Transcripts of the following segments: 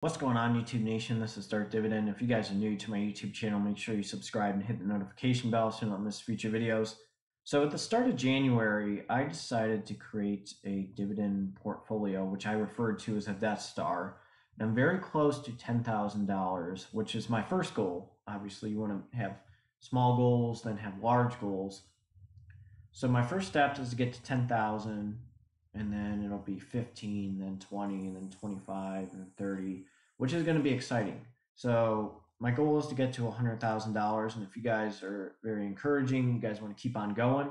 What's going on, YouTube Nation? This is Darth Dividend. If you guys are new to my YouTube channel, make sure you subscribe and hit the notification bell so you don't miss future videos. So at the start of January, I decided to create a dividend portfolio, which I referred to as a Death Star. And I'm very close to $10,000, which is my first goal. Obviously, you want to have small goals, then have large goals. So my first step is to get to 10,000. And then it'll be 15, then 20, and then 25, and 30, which is going to be exciting. So my goal is to get to $100,000. And if you guys are very encouraging, you guys want to keep on going.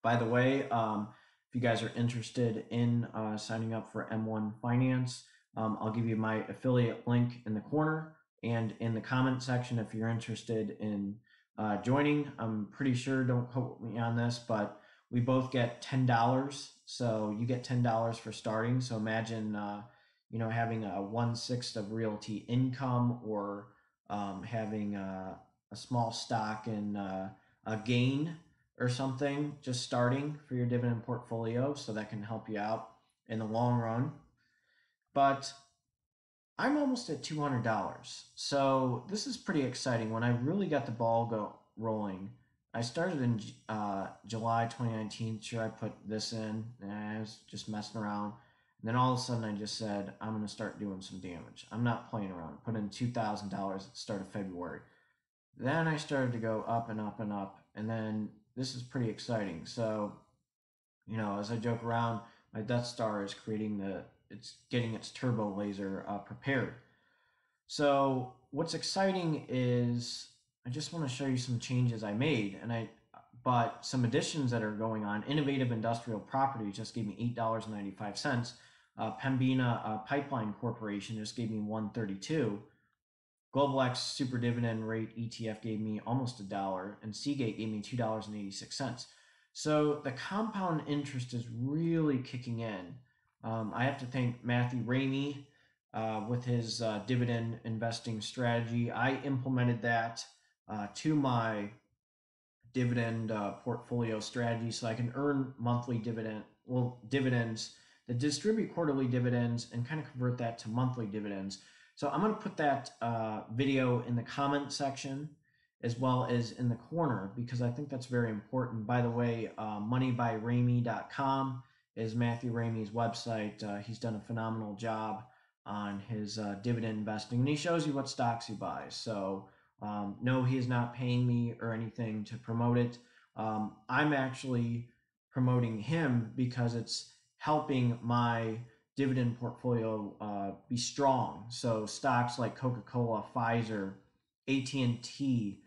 By the way, if you guys are interested in signing up for M1 Finance, I'll give you my affiliate link in the corner and in the comment section if you're interested in joining. I'm pretty sure, don't quote me on this, but we both get $10. So you get $10 for starting. So imagine, you know, having a 1/6 of Realty Income, or having a small stock in a gain or something, just starting for your dividend portfolio. So that can help you out in the long run. But I'm almost at $200. So this is pretty exciting. When I really got the ball rolling, I started in July 2019. Should I put this in? And I was just messing around. And then all of a sudden I just said, I'm going to start doing some damage. I'm not playing around. Put in $2,000 at the start of February. Then I started to go up and up and up. And then this is pretty exciting. So, you know, as I joke around, my Death Star is getting its turbo laser prepared. So what's exciting is, I just want to show you some changes I made, and but some additions that are going on. Innovative Industrial Property just gave me $8.95. Pembina Pipeline Corporation just gave me $1.32. GlobalX Super Dividend Rate ETF gave me almost $1, and Seagate gave me $2.86. So the compound interest is really kicking in. I have to thank Matthew Ramey with his dividend investing strategy. I implemented that to my dividend portfolio strategy, so I can earn monthly dividends that distribute quarterly dividends, and kind of convert that to monthly dividends. So I'm going to put that video in the comment section as well as in the corner, because I think that's very important. By the way, moneybyramey.com is Matthew Ramey's website. He's done a phenomenal job on his dividend investing, and he shows you what stocks he buys. So no, he is not paying me or anything to promote it. I'm actually promoting him because it's helping my dividend portfolio be strong. So stocks like Coca-Cola, Pfizer, AT&T,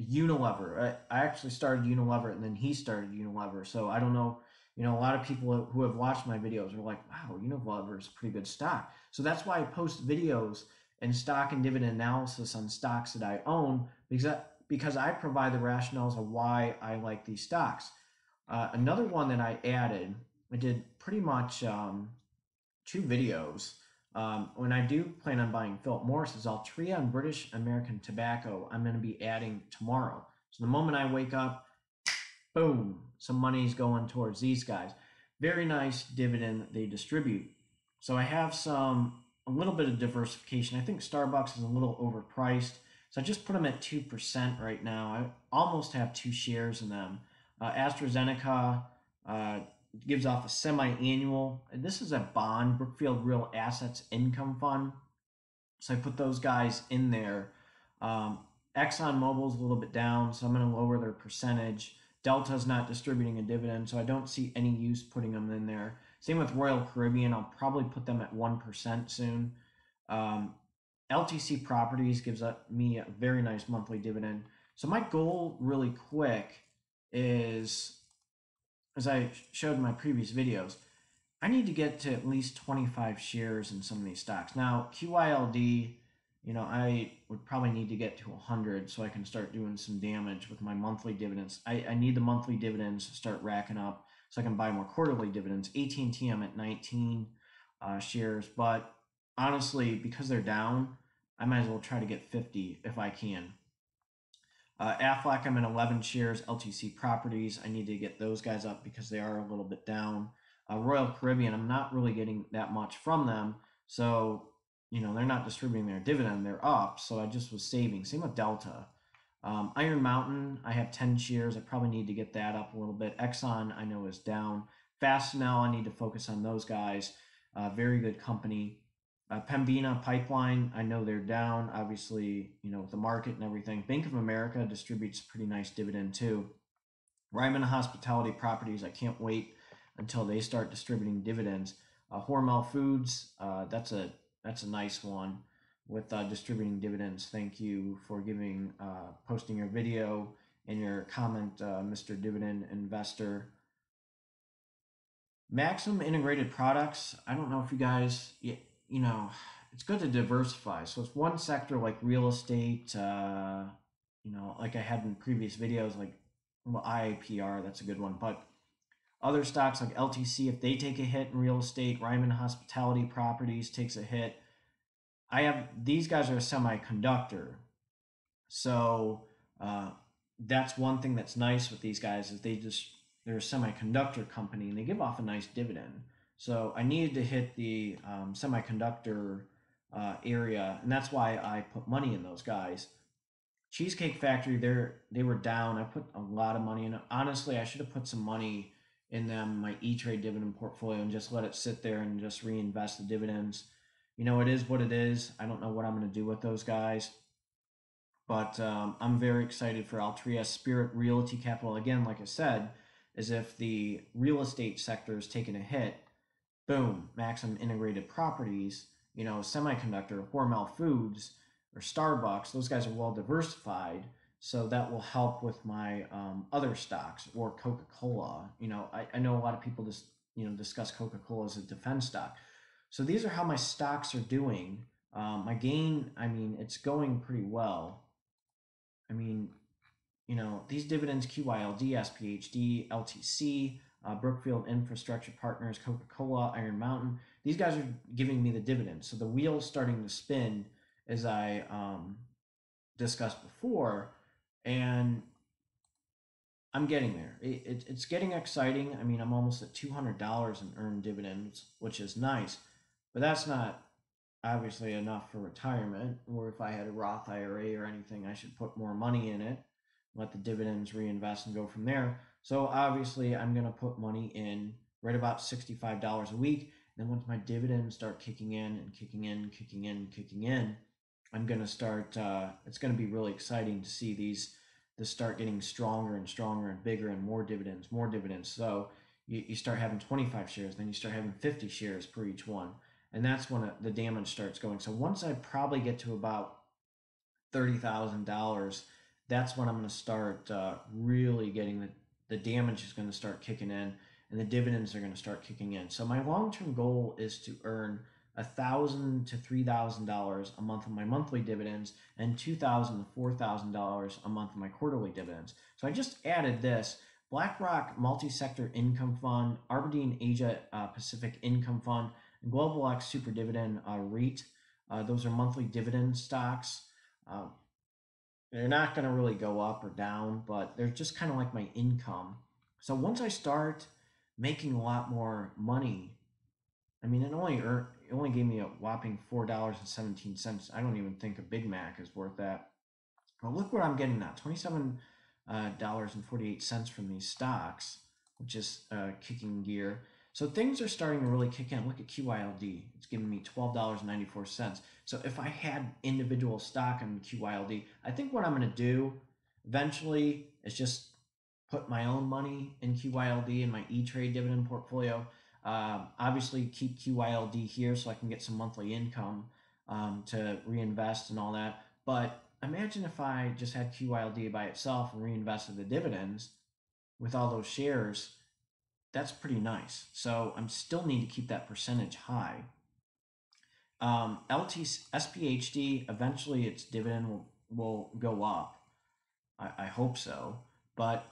Unilever. I actually started Unilever, and then he started Unilever. So I don't know. You know, a lot of people who have watched my videos are like, wow, Unilever is a pretty good stock. So that's why I post videos and stock and dividend analysis on stocks that I own, because I provide the rationales of why I like these stocks. Another one that I added, I did pretty much 2 videos. When I do plan on buying Philip Morris's, Altria and British American Tobacco, I'm going to be adding tomorrow. So the moment I wake up, boom, some money's going towards these guys. Very nice dividend that they distribute. So I have a little bit of diversification. I think Starbucks is a little overpriced, so I just put them at 2% right now. I almost have 2 shares in them. AstraZeneca gives off a semi-annual. This is a bond, Brookfield Real Assets Income Fund. So I put those guys in there. ExxonMobil's a little bit down, so I'm going to lower their percentage. Delta's not distributing a dividend, so I don't see any use putting them in there. Same with Royal Caribbean. I'll probably put them at 1% soon. LTC Properties gives me a very nice monthly dividend. So my goal really quick is, as I showed in my previous videos, I need to get to at least 25 shares in some of these stocks. Now, QYLD, you know, I would probably need to get to 100 so I can start doing some damage with my monthly dividends. I need the monthly dividends to start racking up so I can buy more quarterly dividends. AT&T, I'm at 19 shares, but honestly, because they're down, I might as well try to get 50 if I can. Aflac, I'm at 11 shares. LTC Properties, I need to get those guys up because they are a little bit down. Royal Caribbean, I'm not really getting that much from them. So, you know, they're not distributing their dividend, they're up. So I just was saving. Same with Delta. Iron Mountain, I have 10 shares. I probably need to get that up a little bit. Exxon, I know, is down. Fastenal, I need to focus on those guys. Very good company. Pembina Pipeline, I know they're down, obviously, you know, with the market and everything. Bank of America distributes pretty nice dividend too. Ryman Hospitality Properties, I can't wait until they start distributing dividends. Hormel Foods, that's a nice one with distributing dividends. Thank you for giving, posting your video and your comment, Mr. Dividend Investor. Maximum Integrated Products, I don't know if you guys, you know, it's good to diversify. So it's one sector like real estate, you know, like I had in previous videos, like IAPR, that's a good one. But other stocks like LTC, if they take a hit in real estate, Ryman Hospitality Properties takes a hit. I have, these guys are a semiconductor. So that's one thing that's nice with these guys is they're a semiconductor company and they give off a nice dividend. So I needed to hit the semiconductor area, and that's why I put money in those guys. Cheesecake Factory, they were down. I put a lot of money in it. Honestly, I should have put some money in them, my E-Trade dividend portfolio, and just let it sit there and just reinvest the dividends. You know, it is what it is. I don't know what I'm going to do with those guys. But I'm very excited for Altria. Spirit Realty Capital, again, like I said, is if the real estate sector is taking a hit, boom, Maximum Integrated Properties, you know, semiconductor, Hormel Foods, or Starbucks, those guys are well diversified, so that will help with my other stocks, or Coca-Cola. You know, I know a lot of people just, you know, discuss Coca-Cola as a defense stock. So these are how my stocks are doing. My gain, I mean, it's going pretty well. I mean, you know, these dividends, QYLD, SPHD, LTC, Brookfield Infrastructure Partners, Coca-Cola, Iron Mountain, these guys are giving me the dividends. So the wheel's starting to spin, as I discussed before, and I'm getting there. It's getting exciting. I mean, I'm almost at $200 in earned dividends, which is nice, but that's not obviously enough for retirement, or if I had a Roth IRA or anything, I should put more money in it, let the dividends reinvest and go from there. So obviously I'm gonna put money in right about $65 a week. Then once my dividends start kicking in and kicking in, I'm going to start, it's going to be really exciting to see this start getting stronger and stronger and bigger and more dividends. So you start having 25 shares, then you start having 50 shares per each one. And that's when the damage starts going. So once I probably get to about $30,000, that's when I'm going to start really getting the damage is going to start kicking in, and the dividends are going to start kicking in. So my long-term goal is to earn $1,000 to $3,000 a month on my monthly dividends and $2,000 to $4,000 a month on my quarterly dividends. So I just added this BlackRock Multi-Sector Income Fund, Aberdeen Asia Pacific Income Fund, and GlobalX Super Dividend REIT. Those are monthly dividend stocks. They're not going to really go up or down, but they're just kind of like my income. So once I start making a lot more money, I mean, it only gave me a whopping $4.17. I don't even think a Big Mac is worth that. But look what I'm getting now, $27.48 from these stocks, which is kicking gear. So things are starting to really kick in. Look at QYLD. It's giving me $12.94. So if I had individual stock in QYLD, I think what I'm going to do eventually is just put my own money in QYLD in my E-Trade dividend portfolio. Obviously keep QYLD here so I can get some monthly income to reinvest and all that. But imagine if I just had QYLD by itself and reinvested the dividends with all those shares. That's pretty nice. So I still need to keep that percentage high. SPHD, eventually its dividend will go up. I hope so. But,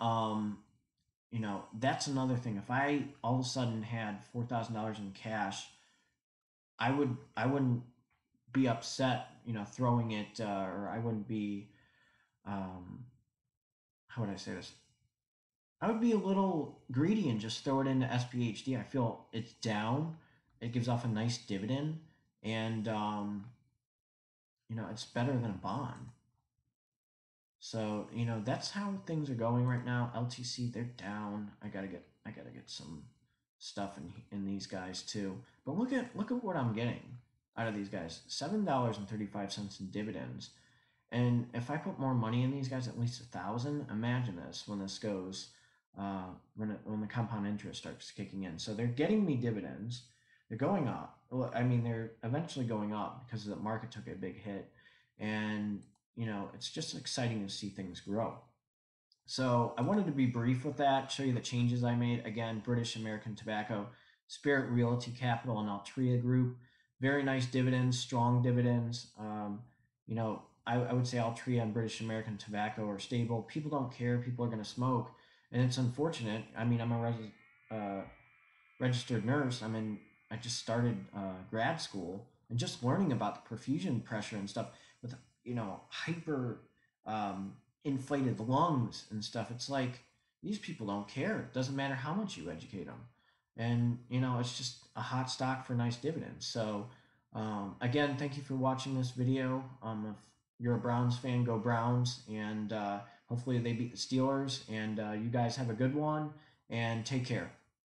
you know, that's another thing. If I all of a sudden had $4,000 in cash, I wouldn't be upset, you know, throwing it, or I wouldn't be, how would I say this? I would be a little greedy and just throw it into SPHD. I feel it's down. It gives off a nice dividend. And, you know, it's better than a bond. So, you know, that's how things are going right now. LTC, they're down. I gotta get some stuff in these guys too. But look at what I'm getting out of these guys. $7.35 in dividends. And if I put more money in these guys, at least 1,000, imagine this when this goes, when the compound interest starts kicking in. So they're getting me dividends. They're going up. Well, I mean, they're eventually going up because the market took a big hit. And, you know, it's just exciting to see things grow. So I wanted to be brief with that, show you the changes I made. Again, British American Tobacco, Spirit Realty Capital, and Altria Group. Very nice dividends, strong dividends. You know, I would say Altria and British American Tobacco are stable. People don't care. People are going to smoke. And it's unfortunate. I mean, I'm a registered nurse. I just started grad school and just learning about the perfusion pressure and stuff with, you know, hyper inflated lungs and stuff. It's like, these people don't care. It doesn't matter how much you educate them. And, you know, it's just a hot stock for nice dividends. So again, thank you for watching this video. If you're a Browns fan, go Browns. And hopefully they beat the Steelers. And you guys have a good one and take care.